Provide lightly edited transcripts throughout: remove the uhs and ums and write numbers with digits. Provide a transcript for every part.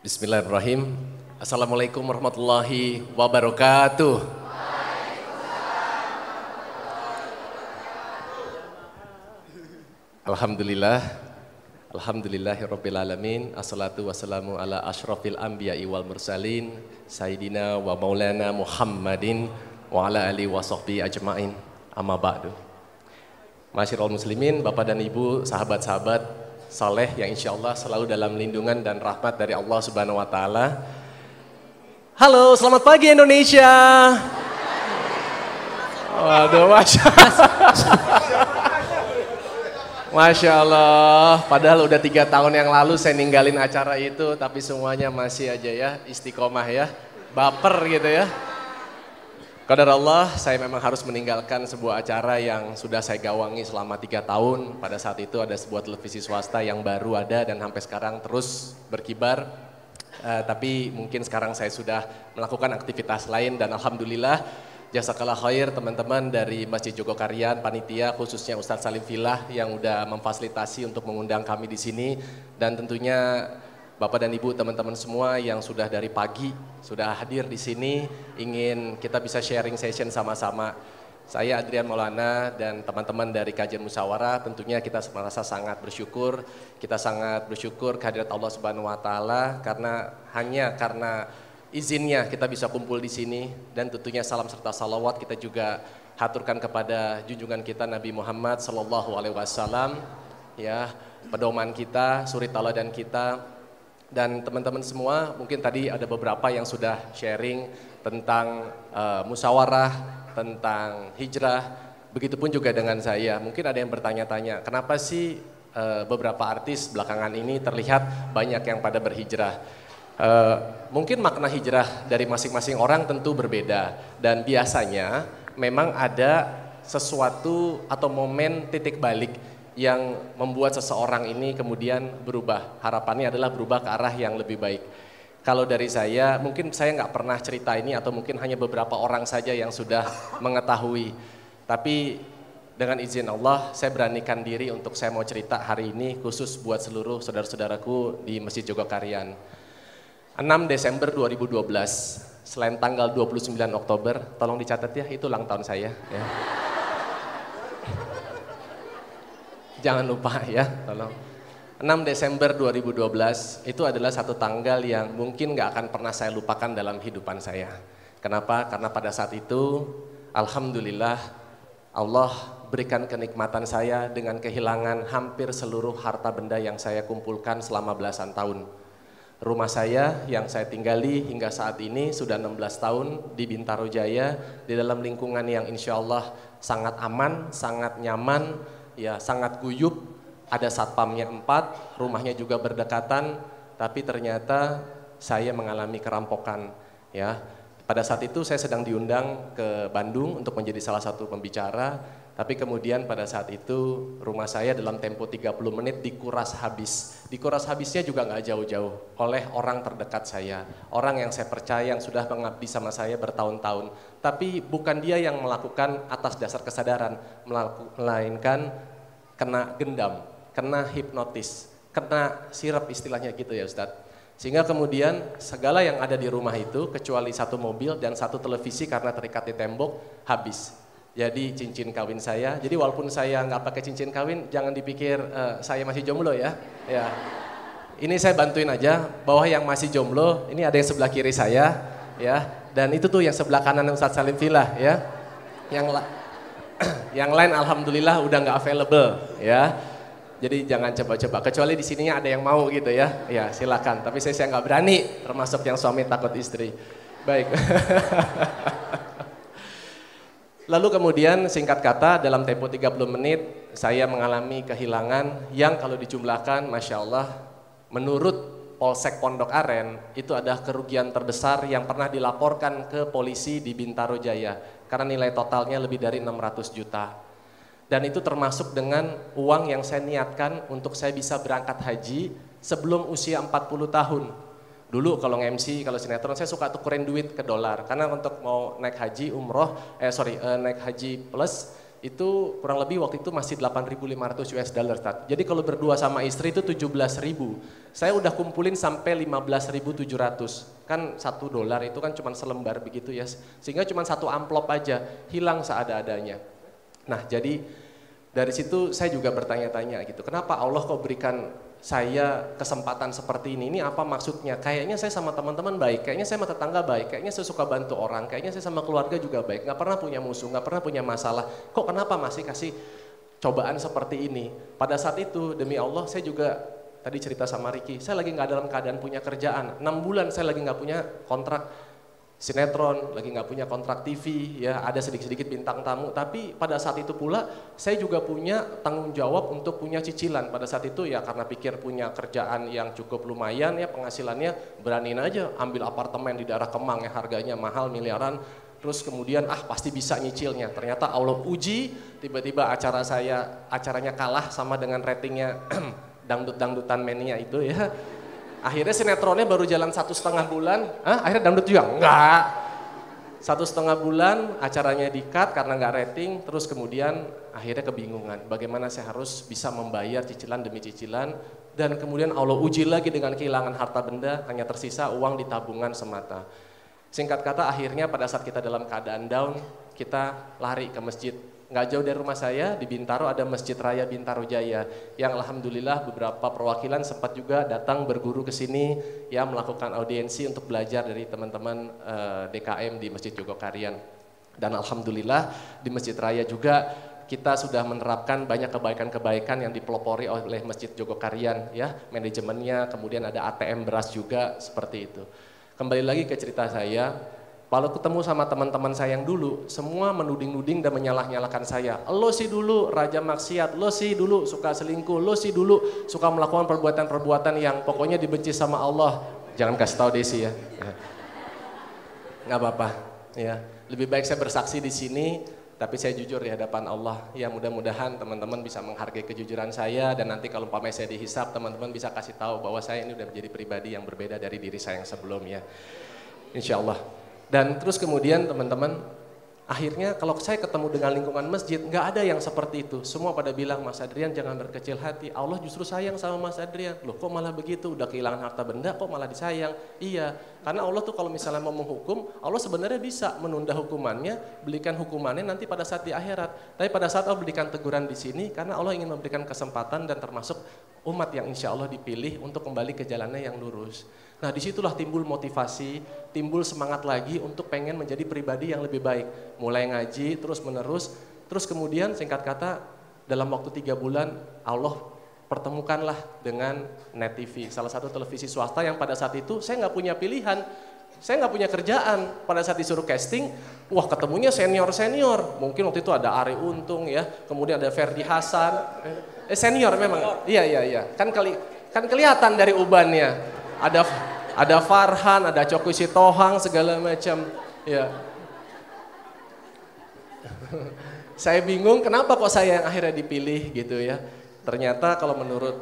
Bismillahirrahmanirrahim. Assalamualaikum warahmatullahi wabarakatuh. Alhamdulillah. Alhamdulillahirrabbilalamin. Assalatu wassalamu ala ashrafil anbiya'i wal mursalin. Sayyidina wa maulana Muhammadin wa ala alihi wa sahbihi ajma'in. Amma ba'du. Masyarul muslimin, bapak dan ibu, sahabat-sahabat saleh yang insya Allah selalu dalam lindungan dan rahmat dari Allah Subhanahu Wa Taala. Halo, selamat pagi Indonesia. Waduh, masya Allah. Padahal udah 3 tahun yang lalu saya ninggalin acara itu, tapi semuanya masih aja ya istiqomah ya, baper gitu ya. Qadar Allah, saya memang harus meninggalkan sebuah acara yang sudah saya gawangi selama 3 tahun. Pada saat itu ada sebuah televisi swasta yang baru ada dan sampai sekarang terus berkibar. Tapi mungkin sekarang saya sudah melakukan aktivitas lain dan Alhamdulillah jazakallah khair teman-teman dari Masjid Jogokaryan, panitia khususnya Ustadz Salim Fillah yang udah memfasilitasi untuk mengundang kami di sini. Dan tentunya Bapak dan Ibu, teman-teman semua yang sudah dari pagi, sudah hadir di sini, ingin kita bisa sharing session sama-sama. Saya Adrian Maulana dan teman-teman dari Kajian Musyawarah, tentunya kita merasa sangat bersyukur. Kita sangat bersyukur kehadirat Allah Subhanahu Wa Taala karena hanya karena izinnya kita bisa kumpul di sini. Dan tentunya salam serta salawat kita juga haturkan kepada junjungan kita Nabi Muhammad Sallallahu Alaihi Wasallam, ya, pedoman kita, suri teladan kita. Dan teman-teman semua, mungkin tadi ada beberapa yang sudah sharing tentang musyawarah, tentang hijrah, begitupun juga dengan saya. Mungkin ada yang bertanya-tanya, kenapa sih beberapa artis belakangan ini terlihat banyak yang pada berhijrah? Mungkin makna hijrah dari masing-masing orang tentu berbeda. Dan biasanya memang ada sesuatu atau momen titik balik yang membuat seseorang ini kemudian berubah. Harapannya adalah berubah ke arah yang lebih baik. Kalau dari saya, mungkin saya nggak pernah cerita ini atau mungkin hanya beberapa orang saja yang sudah mengetahui. Tapi dengan izin Allah, saya beranikan diri untuk saya mau cerita hari ini khusus buat seluruh saudara-saudaraku di Masjid Jogokaryan. 6 Desember 2012, selain tanggal 29 Oktober, tolong dicatat ya, itu ulang tahun saya. Ya. Jangan lupa ya, tolong. 6 Desember 2012 itu adalah satu tanggal yang mungkin gak akan pernah saya lupakan dalam kehidupan saya. Kenapa? Karena pada saat itu, Alhamdulillah, Allah berikan kenikmatan saya dengan kehilangan hampir seluruh harta benda yang saya kumpulkan selama belasan tahun. Rumah saya yang saya tinggali hingga saat ini sudah 16 tahun di Bintaro Jaya, di dalam lingkungan yang insya Allah sangat aman, sangat nyaman, ya sangat guyup, ada satpamnya 4, rumahnya juga berdekatan, tapi ternyata saya mengalami kerampokan. Ya, pada saat itu saya sedang diundang ke Bandung untuk menjadi salah satu pembicara, tapi kemudian pada saat itu rumah saya dalam tempo 30 menit dikuras habis. Dikuras habisnya juga nggak jauh-jauh oleh orang terdekat saya, orang yang saya percaya yang sudah mengabdi sama saya bertahun-tahun. Tapi bukan dia yang melakukan atas dasar kesadaran, melainkan kena gendam, kena hipnotis, kena sirap istilahnya gitu ya Ustadz. Sehingga kemudian segala yang ada di rumah itu kecuali 1 mobil dan 1 televisi karena terikat di tembok habis. Jadi cincin kawin saya, jadi walaupun saya nggak pakai cincin kawin jangan dipikir saya masih jomblo ya. Ya. Ini saya bantuin aja, bahwa yang masih jomblo ini ada yang sebelah kiri saya ya. Dan itu tuh yang sebelah kanan Ustadz Salim Fillah ya. Yang lain Alhamdulillah udah nggak available ya, jadi jangan coba-coba, kecuali di sininya ada yang mau gitu ya, ya silakan. Tapi saya nggak berani, termasuk yang suami takut istri. Baik. Lalu kemudian singkat kata dalam tempo 30 menit saya mengalami kehilangan yang kalau dijumlahkan Masya Allah menurut Polsek Pondok Aren itu ada kerugian terbesar yang pernah dilaporkan ke polisi di Bintaro Jaya karena nilai totalnya lebih dari 600 juta. Dan itu termasuk dengan uang yang saya niatkan untuk saya bisa berangkat haji sebelum usia 40 tahun. Dulu kalau nge-MC, kalau sinetron saya suka tukerin duit ke dolar karena untuk mau naik haji naik haji plus itu kurang lebih waktu itu masih 8.500 US dollar. Jadi kalau berdua sama istri itu 17.000. Saya udah kumpulin sampai 15.700. Kan $1 itu kan cuma selembar begitu ya. Sehingga cuma satu amplop aja, hilang seada-adanya. Nah, jadi dari situ saya juga bertanya-tanya gitu. Kenapa Allah kok berikan saya kesempatan seperti ini apa maksudnya? Kayaknya saya sama teman-teman baik, kayaknya saya sama tetangga baik, kayaknya saya suka bantu orang, kayaknya saya sama keluarga juga baik, gak pernah punya musuh, gak pernah punya masalah, kok kenapa masih kasih cobaan seperti ini? Pada saat itu, demi Allah, saya juga tadi cerita sama Ricky, saya lagi gak dalam keadaan punya kerjaan, 6 bulan saya lagi gak punya kontrak sinetron, lagi nggak punya kontrak TV, ya ada sedikit-sedikit bintang tamu, tapi pada saat itu pula saya juga punya tanggung jawab untuk punya cicilan. Pada saat itu ya karena pikir punya kerjaan yang cukup lumayan ya penghasilannya, beraniin aja ambil apartemen di daerah Kemang yang harganya mahal miliaran, terus kemudian pasti bisa nyicilnya. Ternyata Allah uji, tiba-tiba acaranya kalah sama dengan ratingnya dangdut-dangdutan mania itu ya. Akhirnya sinetronnya baru jalan 1,5 bulan, akhirnya dangdut juga? Enggak. 1,5 bulan acaranya di-cut karena nggak rating, terus kemudian akhirnya kebingungan. Bagaimana saya harus bisa membayar cicilan demi cicilan, dan kemudian Allah uji lagi dengan kehilangan harta benda, hanya tersisa uang di tabungan semata. Singkat kata akhirnya pada saat kita dalam keadaan down, kita lari ke masjid. Nggak jauh dari rumah saya, di Bintaro ada Masjid Raya Bintaro Jaya, yang alhamdulillah beberapa perwakilan sempat juga datang berguru ke sini, ya melakukan audiensi untuk belajar dari teman-teman DKM di Masjid Jogokaryan. Dan alhamdulillah di Masjid Raya juga kita sudah menerapkan banyak kebaikan-kebaikan yang dipelopori oleh Masjid Jogokaryan, ya manajemennya, kemudian ada ATM beras juga, seperti itu. Kembali lagi ke cerita saya, kalau ketemu sama teman-teman saya yang dulu, semua menuding-nuding dan menyalah-nyalakan saya. Lo sih dulu raja maksiat, lo sih dulu suka selingkuh, lo sih dulu suka melakukan perbuatan-perbuatan yang pokoknya dibenci sama Allah. Jangan kasih tahu Desi ya. Nggak apa-apa. Ya. Lebih baik saya bersaksi di sini, tapi saya jujur di hadapan Allah. Ya mudah-mudahan teman-teman bisa menghargai kejujuran saya, dan nanti kalau umpamanya saya dihisap, teman-teman bisa kasih tahu bahwa saya ini udah menjadi pribadi yang berbeda dari diri saya yang sebelumnya. Insya Allah. Dan terus kemudian teman-teman, akhirnya kalau saya ketemu dengan lingkungan masjid, nggak ada yang seperti itu. Semua pada bilang, Mas Adrian jangan berkecil hati, Allah justru sayang sama Mas Adrian. Loh kok malah begitu, udah kehilangan harta benda kok malah disayang? Iya, karena Allah tuh kalau misalnya mau menghukum, Allah sebenarnya bisa menunda hukumannya, belikan hukumannya nanti pada saat di akhirat. Tapi pada saat Allah berikan teguran di sini, karena Allah ingin memberikan kesempatan dan termasuk umat yang insya Allah dipilih untuk kembali ke jalannya yang lurus. Nah disitulah timbul motivasi, timbul semangat lagi untuk pengen menjadi pribadi yang lebih baik. Mulai ngaji, terus menerus, terus kemudian singkat kata dalam waktu 3 bulan Allah pertemukanlah dengan Net TV, salah satu televisi swasta yang pada saat itu saya nggak punya pilihan, saya nggak punya kerjaan. Pada saat disuruh casting, wah ketemunya senior-senior, mungkin waktu itu ada Ari Untung ya, kemudian ada Ferdi Hasan, senior memang, iya, kan kelihatan dari ubannya. Ada Farhan, ada Coki Sitohang, segala macam. Ya. Saya bingung kenapa kok saya yang akhirnya dipilih gitu ya. Ternyata kalau menurut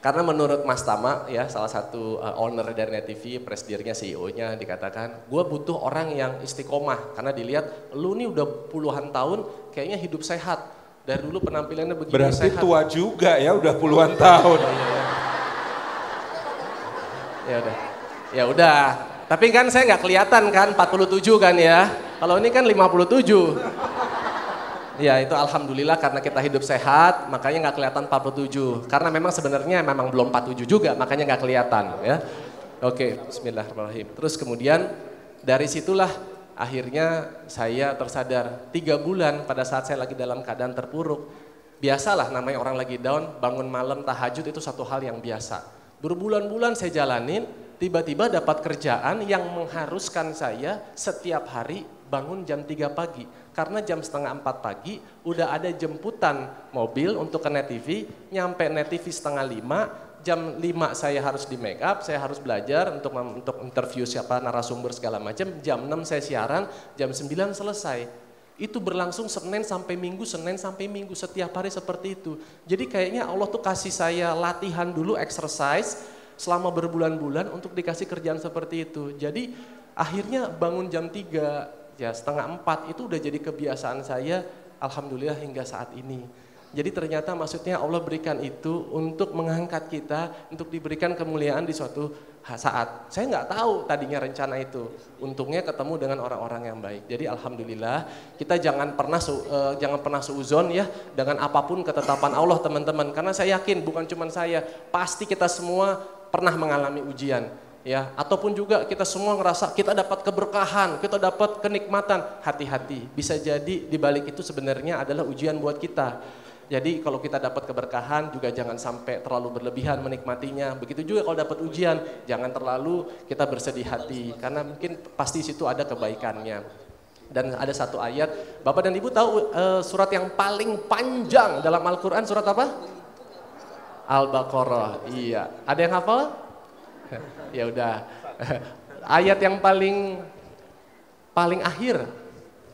karena menurut Mas Tama ya salah satu owner dari Net TV, presidirnya, CEO-nya dikatakan, gue butuh orang yang istiqomah karena dilihat lu nih udah puluhan tahun kayaknya hidup sehat. Dari dulu penampilannya begini berarti sehat. Tua juga ya, udah puluhan tahun. Ya udah. Tapi kan saya nggak kelihatan kan, 47 kan ya. Kalau ini kan 57. Ya itu alhamdulillah karena kita hidup sehat, makanya nggak kelihatan 47. Karena memang sebenarnya memang belum 47 juga, makanya nggak kelihatan ya. Oke, bismillahirrahmanirrahim. Terus kemudian dari situlah akhirnya saya tersadar, 3 bulan pada saat saya lagi dalam keadaan terpuruk, biasalah namanya orang lagi down, bangun malam tahajud itu satu hal yang biasa. Berbulan-bulan saya jalanin, tiba-tiba dapat kerjaan yang mengharuskan saya setiap hari bangun jam 3 pagi. Karena jam 3:30 pagi udah ada jemputan mobil untuk ke Net TV, nyampe Net TV 4:30, jam 5 saya harus di make up, saya harus belajar untuk interview siapa narasumber segala macam, jam 6 saya siaran, jam 9 selesai. Itu berlangsung Senin sampai Minggu, setiap hari seperti itu. Jadi kayaknya Allah tuh kasih saya latihan dulu, exercise selama berbulan-bulan untuk dikasih kerjaan seperti itu. Jadi Akhirnya bangun jam 3, ya setengah 4 itu udah jadi kebiasaan saya, alhamdulillah hingga saat ini. Jadi ternyata maksudnya Allah berikan itu untuk mengangkat kita, untuk diberikan kemuliaan di suatu saat. Saya nggak tahu tadinya rencana itu, untungnya ketemu dengan orang-orang yang baik. Jadi alhamdulillah kita jangan pernah suuzon ya dengan apapun ketetapan Allah teman-teman. Karena saya yakin bukan cuma saya, pasti kita semua pernah mengalami ujian. Ya, ataupun juga kita semua ngerasa kita dapat keberkahan, kita dapat kenikmatan. Hati-hati, bisa jadi dibalik itu sebenarnya adalah ujian buat kita. Jadi kalau kita dapat keberkahan juga jangan sampai terlalu berlebihan menikmatinya. Begitu juga kalau dapat ujian, jangan terlalu kita bersedih hati karena mungkin pasti situ ada kebaikannya. Dan ada satu ayat, Bapak dan Ibu tahu surat yang paling panjang dalam Al-Qur'an surat apa? Al-Baqarah. Iya. Ada yang hafal? Ya udah. Ayat yang paling akhir.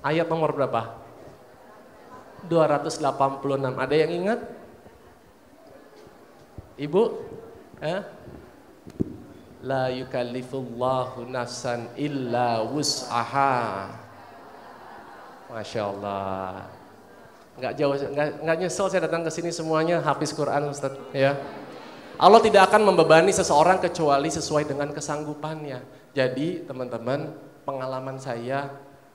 Ayat nomor berapa? 286. Ada yang ingat? Ibu? La yukallifullahu nafsan illa wus'aha. Masya Allah. Nggak jauh, nggak nyesel saya datang ke sini semuanya hafiz Quran Ustaz, ya. Allah tidak akan membebani seseorang kecuali sesuai dengan kesanggupannya. Jadi teman-teman, pengalaman saya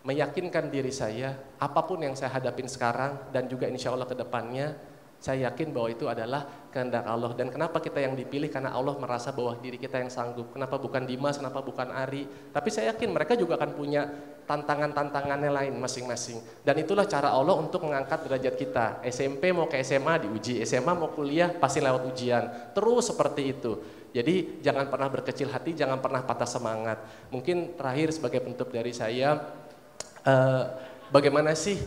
meyakinkan diri saya, apapun yang saya hadapin sekarang dan juga insya Allah kedepannya, saya yakin bahwa itu adalah kehendak Allah. Dan kenapa kita yang dipilih? Karena Allah merasa bahwa diri kita yang sanggup. Kenapa bukan Dimas, kenapa bukan Ari? Tapi saya yakin mereka juga akan punya tantangan-tantangannya lain masing-masing. Dan itulah cara Allah untuk mengangkat derajat kita. SMP mau ke SMA diuji, SMA mau kuliah pasti lewat ujian. Terus seperti itu. Jadi jangan pernah berkecil hati, jangan pernah patah semangat. Mungkin terakhir sebagai penutup dari saya, bagaimana sih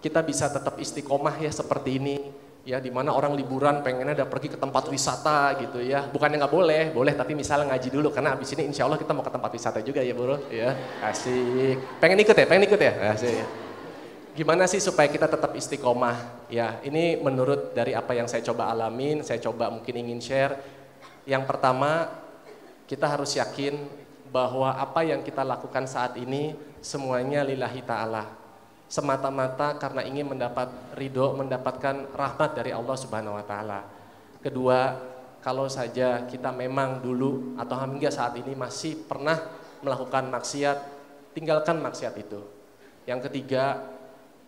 kita bisa tetap istiqomah ya seperti ini ya, dimana orang liburan pengennya ada pergi ke tempat wisata gitu ya, bukannya nggak boleh, boleh, tapi misalnya ngaji dulu karena abis ini insya Allah kita mau ke tempat wisata juga ya bro ya, asik, pengen ikut ya asik ya. Gimana sih supaya kita tetap istiqomah ya, ini menurut dari apa yang saya coba alamin, saya coba mungkin ingin share. Yang pertama, kita harus yakin bahwa apa yang kita lakukan saat ini semuanya lillahi ta'ala, semata-mata karena ingin mendapat ridho, mendapatkan rahmat dari Allah Subhanahu wa ta'ala. Kedua, kalau saja kita memang dulu atau hingga saat ini masih pernah melakukan maksiat, tinggalkan maksiat itu. Yang ketiga,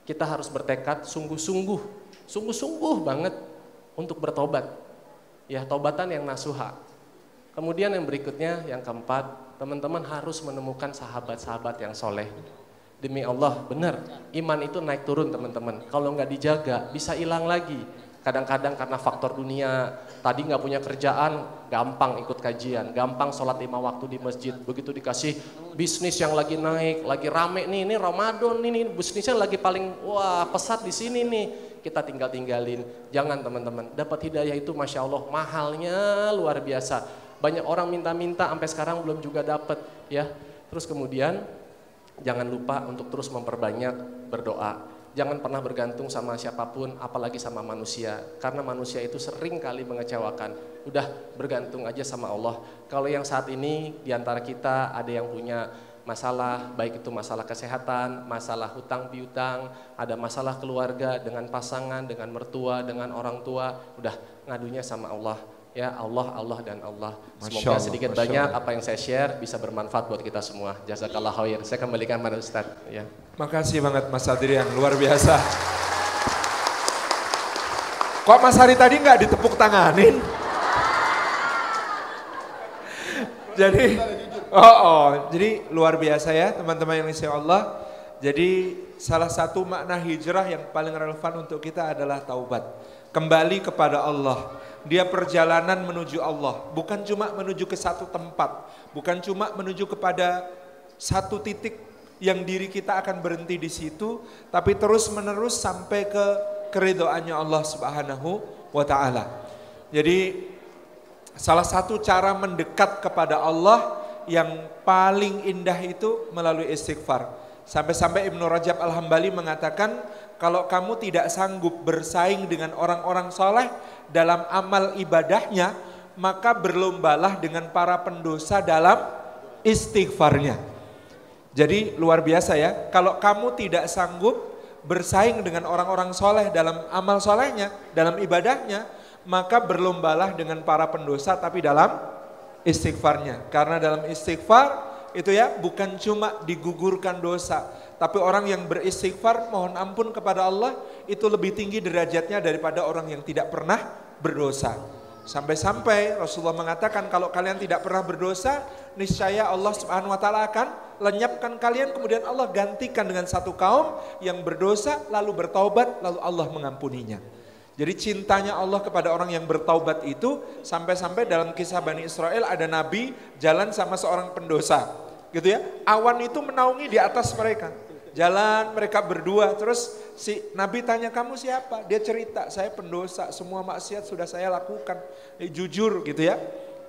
kita harus bertekad sungguh-sungguh banget untuk bertobat ya, tobatan yang nasuha. Kemudian yang berikutnya, yang keempat, teman-teman harus menemukan sahabat-sahabat yang soleh. Demi Allah, benar, iman itu naik turun teman-teman. Kalau nggak dijaga, bisa hilang lagi. Kadang-kadang karena faktor dunia, tadi nggak punya kerjaan, gampang ikut kajian, gampang sholat 5 waktu di masjid. Begitu dikasih bisnis yang lagi naik, lagi rame nih, ini Ramadan nih, bisnisnya lagi paling wah pesat di sini nih. Kita tinggalin. Jangan teman-teman, dapat hidayah itu Masya Allah, mahalnya luar biasa. Banyak orang minta-minta sampai sekarang belum juga dapat ya. Terus kemudian jangan lupa untuk terus memperbanyak berdoa. Jangan pernah bergantung sama siapapun, apalagi sama manusia. Karena manusia itu sering kali mengecewakan. Udah bergantung aja sama Allah. Kalau yang saat ini diantara kita ada yang punya masalah, baik itu masalah kesehatan, masalah hutang piutang, ada masalah keluarga dengan pasangan, dengan mertua, dengan orang tua, udah ngadunya sama Allah. Ya Allah dan Allah. Semoga sedikit banyak apa yang saya share bisa bermanfaat buat kita semua. Jazakallah khair. Saya kembalikan kepada Ustaz. Ya. Makasih banget Mas Adrian, luar biasa. Kok Mas Hari tadi nggak ditepuk tanganin? Jadi, jadi luar biasa ya teman-teman yang insya Allah. Jadi salah satu makna hijrah yang paling relevan untuk kita adalah taubat. Kembali kepada Allah. Dia perjalanan menuju Allah, bukan cuma menuju ke satu tempat, bukan cuma menuju kepada satu titik yang diri kita akan berhenti di situ, tapi terus-menerus sampai ke keridhaannya Allah Subhanahu wa ta'ala. Jadi salah satu cara mendekat kepada Allah yang paling indah itu melalui istighfar. Sampai-sampai Ibnu Rajab al-Hambali mengatakan, kalau kamu tidak sanggup bersaing dengan orang-orang soleh dalam amal ibadahnya, maka berlombalah dengan para pendosa dalam istighfarnya. Jadi luar biasa ya, kalau kamu tidak sanggup bersaing dengan orang-orang soleh dalam amal solehnya, dalam ibadahnya, maka berlombalah dengan para pendosa tapi dalam istighfarnya. Karena dalam istighfar itu ya bukan cuma digugurkan dosa, tapi orang yang beristighfar mohon ampun kepada Allah itu lebih tinggi derajatnya daripada orang yang tidak pernah berdosa. Sampai-sampai Rasulullah mengatakan kalau kalian tidak pernah berdosa, niscaya Allah Subhanahu wa taala akan lenyapkan kalian, kemudian Allah gantikan dengan satu kaum yang berdosa lalu bertaubat lalu Allah mengampuninya. Jadi cintanya Allah kepada orang yang bertaubat itu sampai-sampai dalam kisah Bani Israel ada nabi jalan sama seorang pendosa. Gitu ya. Awan itu menaungi di atas mereka. Jalan mereka berdua, terus si nabi tanya kamu siapa? Dia cerita, saya pendosa, semua maksiat sudah saya lakukan. Jujur gitu ya,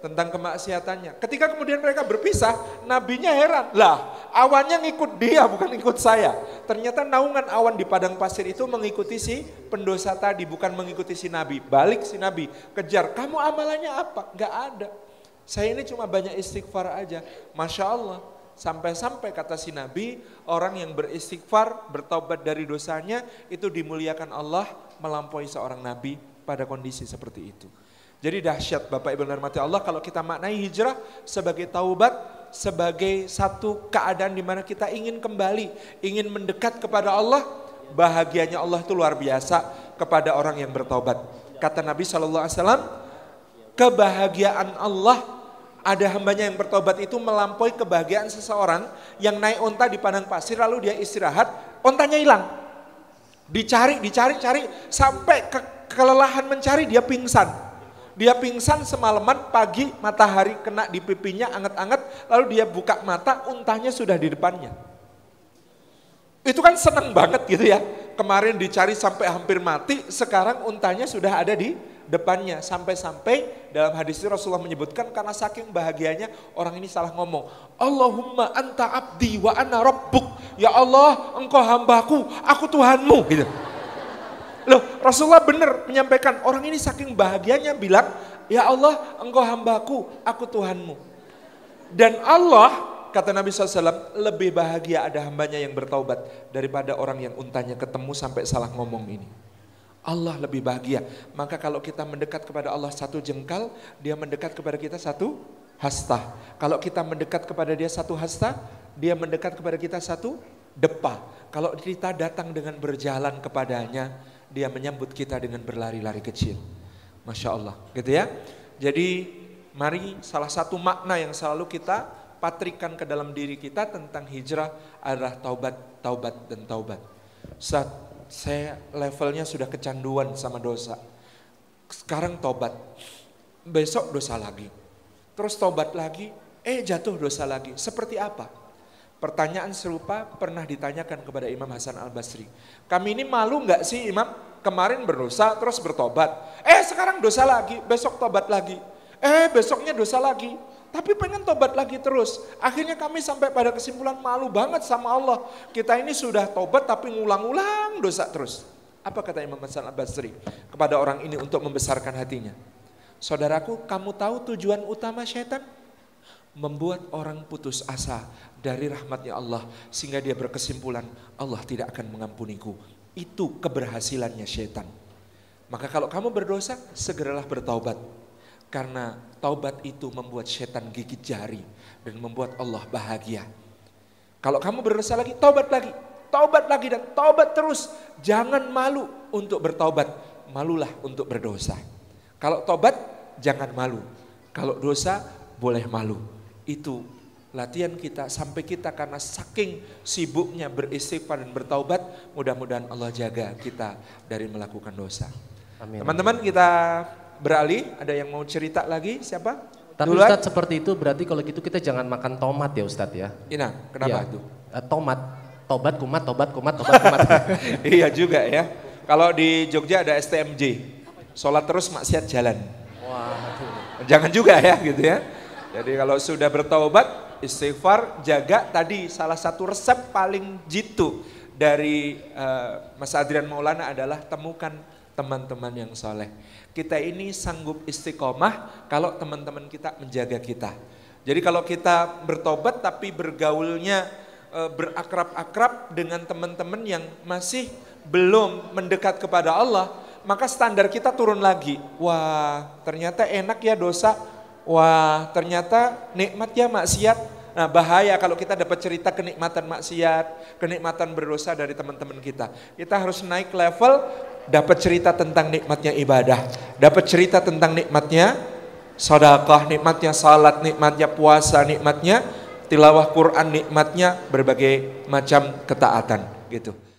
tentang kemaksiatannya. Ketika kemudian mereka berpisah, nabinya heran, lah awannya ngikut dia bukan ngikut saya. Ternyata naungan awan di padang pasir itu mengikuti si pendosa tadi, bukan mengikuti si nabi. Balik si nabi, kejar, kamu amalannya apa? Gak ada, saya ini cuma banyak istighfar aja. Masya Allah. Sampai-sampai kata si Nabi, orang yang beristighfar, bertaubat dari dosanya, itu dimuliakan Allah melampaui seorang Nabi pada kondisi seperti itu. Jadi dahsyat Bapak Ibu rahmati Allah kalau kita maknai hijrah sebagai taubat, sebagai satu keadaan di mana kita ingin kembali, ingin mendekat kepada Allah, bahagianya Allah itu luar biasa kepada orang yang bertaubat. Kata Nabi SAW, kebahagiaan Allah ada hambanya yang bertobat itu melampaui kebahagiaan seseorang yang naik onta di padang pasir lalu dia istirahat, ontanya hilang. Dicari sampai kelelahan mencari dia pingsan. Dia pingsan semalaman, pagi matahari kena di pipinya anget-anget lalu dia buka mata, ontanya sudah di depannya. Itu kan seneng banget gitu ya. Kemarin dicari sampai hampir mati, sekarang ontanya sudah ada di depannya. Sampai-sampai dalam hadis itu Rasulullah menyebutkan karena saking bahagianya orang ini salah ngomong, Allahumma anta abdi wa ana rabbuk, ya Allah engkau hambaku, aku Tuhanmu gitu. Loh, Rasulullah benar menyampaikan orang ini saking bahagianya bilang, ya Allah engkau hambaku, aku Tuhanmu. Dan Allah, kata Nabi SAW, lebih bahagia ada hambanya yang bertaubat daripada orang yang untanya ketemu sampai salah ngomong ini. Allah lebih bahagia. Maka kalau kita mendekat kepada Allah satu jengkal, dia mendekat kepada kita satu hasta. Kalau kita mendekat kepada dia satu hasta, dia mendekat kepada kita satu depa. Kalau kita datang dengan berjalan kepadanya, dia menyambut kita dengan berlari-lari kecil. Masya Allah, gitu ya. Jadi mari, salah satu makna yang selalu kita patrikan ke dalam diri kita tentang hijrah adalah taubat, taubat, dan taubat. Ustaz, saya levelnya sudah kecanduan sama dosa. Sekarang tobat. Besok dosa lagi. Terus tobat lagi, jatuh dosa lagi. Seperti apa? Pertanyaan serupa pernah ditanyakan kepada Imam Hasan Al-Basri. Kami ini malu nggak sih Imam? Kemarin berdosa terus bertobat. Sekarang dosa lagi, besok tobat lagi. Besoknya dosa lagi. Tapi pengen tobat lagi terus. Akhirnya kami sampai pada kesimpulan malu banget sama Allah. Kita ini sudah tobat tapi ngulang-ulang dosa terus. Apa kata Imam Hasan Al-Basri kepada orang ini untuk membesarkan hatinya? Saudaraku, kamu tahu tujuan utama syaitan? Membuat orang putus asa dari rahmatnya Allah. Sehingga dia berkesimpulan, Allah tidak akan mengampuniku. Itu keberhasilannya syaitan. Maka kalau kamu berdosa, segeralah bertaubat. Karena taubat itu membuat setan gigit jari dan membuat Allah bahagia. Kalau kamu berdosa lagi, taubat lagi dan taubat terus. Jangan malu untuk bertaubat, malulah untuk berdosa. Kalau taubat jangan malu, kalau dosa boleh malu. Itu latihan kita sampai kita karena saking sibuknya beristighfar dan bertaubat, mudah-mudahan Allah jaga kita dari melakukan dosa. Amin. Teman-teman, kita beralih, ada yang mau cerita lagi? Siapa? Tapi duluan. Ustadz, seperti itu berarti kalau gitu kita jangan makan tomat ya Ustadz ya? Iya, kenapa itu? Ya, tomat, tobat kumat. Iya juga ya. Kalau di Jogja ada STMJ, sholat terus maksiat jalan. Wah, jangan juga ya gitu ya. Jadi kalau sudah bertaubat, istighfar, jaga tadi salah satu resep paling jitu dari Mas Adrian Maulana adalah temukan teman-teman yang soleh. Kita ini sanggup istiqomah kalau teman-teman kita menjaga kita. Jadi kalau kita bertobat tapi bergaulnya berakrab-akrab dengan teman-teman yang masih belum mendekat kepada Allah, maka standar kita turun lagi. Wah, ternyata enak ya dosa. Wah, ternyata nikmat ya maksiat. Nah, bahaya kalau kita dapat cerita kenikmatan maksiat, kenikmatan berdosa dari teman-teman kita. Kita harus naik level, dapat cerita tentang nikmatnya ibadah, dapat cerita tentang nikmatnya sedekah, nikmatnya salat, nikmatnya puasa, nikmatnya tilawah Quran, nikmatnya berbagai macam ketaatan gitu.